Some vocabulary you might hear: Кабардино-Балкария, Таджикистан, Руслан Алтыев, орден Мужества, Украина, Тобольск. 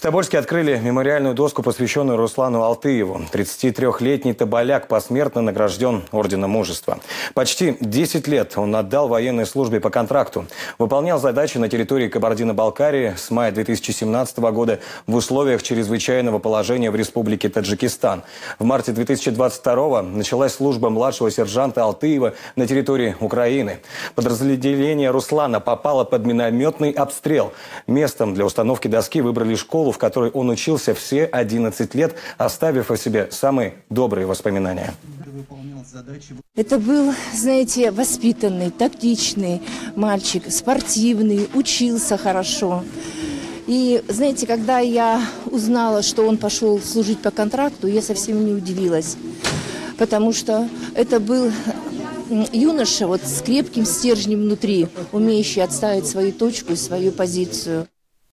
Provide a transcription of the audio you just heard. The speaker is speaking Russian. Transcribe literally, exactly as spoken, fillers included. В Тобольске открыли мемориальную доску, посвященную Руслану Алтыеву. тридцатитрёхлетний тоболяк посмертно награжден Орденом Мужества. Почти десять лет он отдал военной службе по контракту. Выполнял задачи на территории Кабардино-Балкарии с мая две тысячи семнадцатого года в условиях чрезвычайного положения в Республике Таджикистан. В марте две тысячи двадцать второго началась служба младшего сержанта Алтыева на территории Украины. Подразделение Руслана попало под минометный обстрел. Местом для установки доски выбрали школу, в которой он учился все одиннадцать лет, оставив о себе самые добрые воспоминания. Это был, знаете, воспитанный, тактичный мальчик, спортивный, учился хорошо. И, знаете, когда я узнала, что он пошел служить по контракту, я совсем не удивилась, потому что это был юноша вот с крепким стержнем внутри, умеющий отставить свою точку и свою позицию.